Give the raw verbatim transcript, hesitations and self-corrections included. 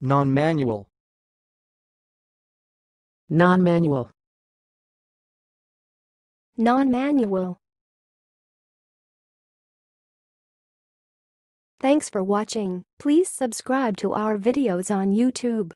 Non-manual. Non-manual. Non-manual. Thanks for watching. Please subscribe to our videos on YouTube.